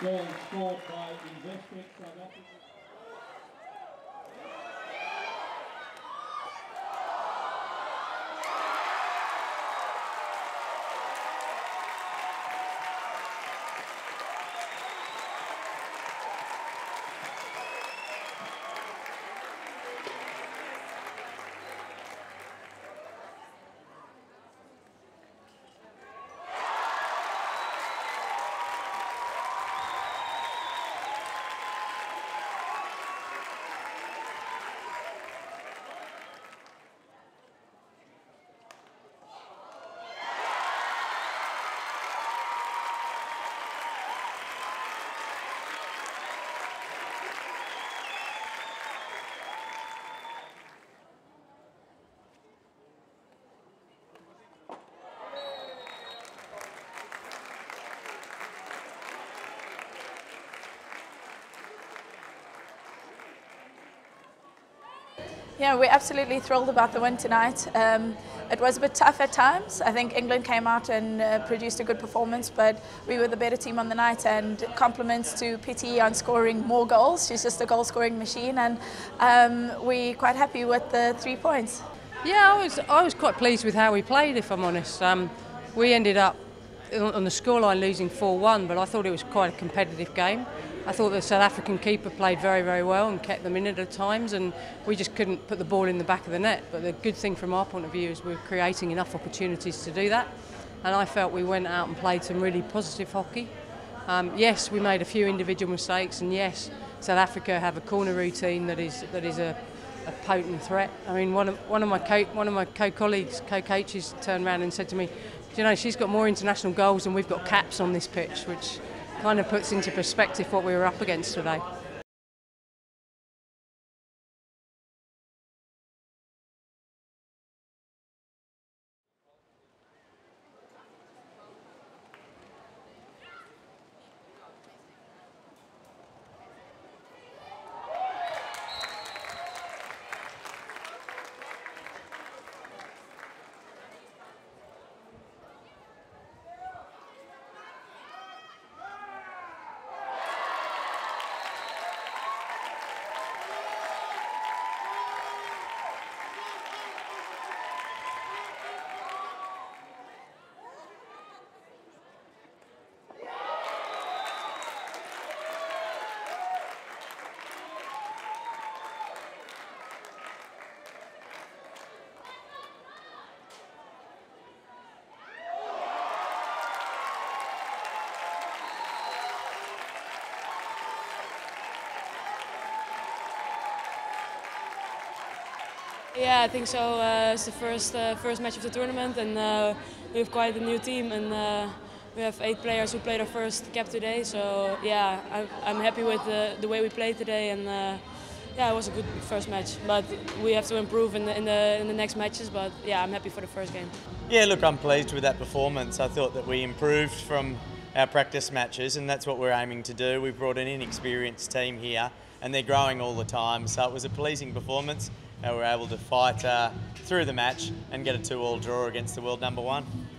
Goal scored by investing South Africa. Yeah, we're absolutely thrilled about the win tonight. It was a bit tough at times. I think England came out and produced a good performance, but we were the better team on the night, and compliments to Pity on scoring more goals. She's just a goal-scoring machine, and we're quite happy with the 3 points. Yeah, I was quite pleased with how we played, if I'm honest. We ended up on the scoreline losing 4-1, but I thought it was quite a competitive game. I thought the South African keeper played very, very well and kept them in at times, and we just couldn't put the ball in the back of the net. But the good thing from our point of view is we're creating enough opportunities to do that, and I felt we went out and played some really positive hockey. Yes, we made a few individual mistakes, and yes, South Africa have a corner routine that is a potent threat. I mean, one of my co-coaches turned around and said to me, "You know, she's got more international goals than we've got caps on this pitch," which kind of puts into perspective what we were up against today. Yeah, I think so. It's the first match of the tournament, and we have quite a new team, and we have 8 players who played our first cap today. So yeah, I'm happy with the way we played today, and yeah, it was a good first match. But we have to improve in the next matches. But yeah, I'm happy for the first game. Yeah, look, I'm pleased with that performance. I thought that we improved from our practice matches, and that's what we're aiming to do. We've brought an inexperienced team here, and they're growing all the time. So it was a pleasing performance. They were able to fight through the match and get a 2-all draw against the world number 1.